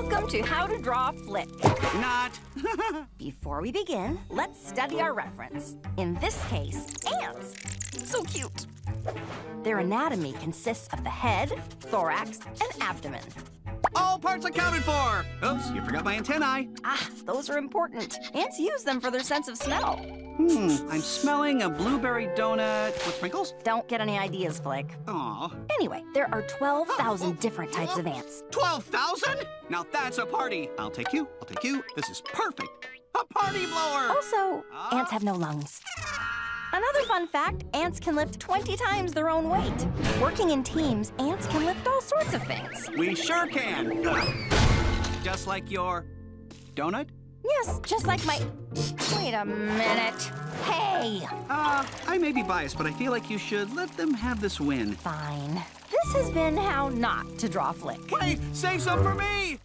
Welcome to How to Draw Flik. Not. Before we begin, let's study our reference. In this case, ants. So cute. Their anatomy consists of the head, thorax, and abdomen. All parts accounted for! Oops, you forgot my antennae. Ah, those are important. Ants use them for their sense of smell. I'm smelling a blueberry donut with sprinkles? Don't get any ideas, Flik. Aw. Anyway, there are 12,000 different types of ants. 12,000? Now that's a party. I'll take you. This is perfect. A party blower! Also, ants have no lungs. Another fun fact, ants can lift 20 times their own weight. Working in teams, ants can lift all sorts of things. We sure can. Just like your donut? Yes, just like my... Wait a minute. Hey! I may be biased, but I feel like you should let them have this win. Fine. This has been How Not to Draw Flik. Wait, save some for me!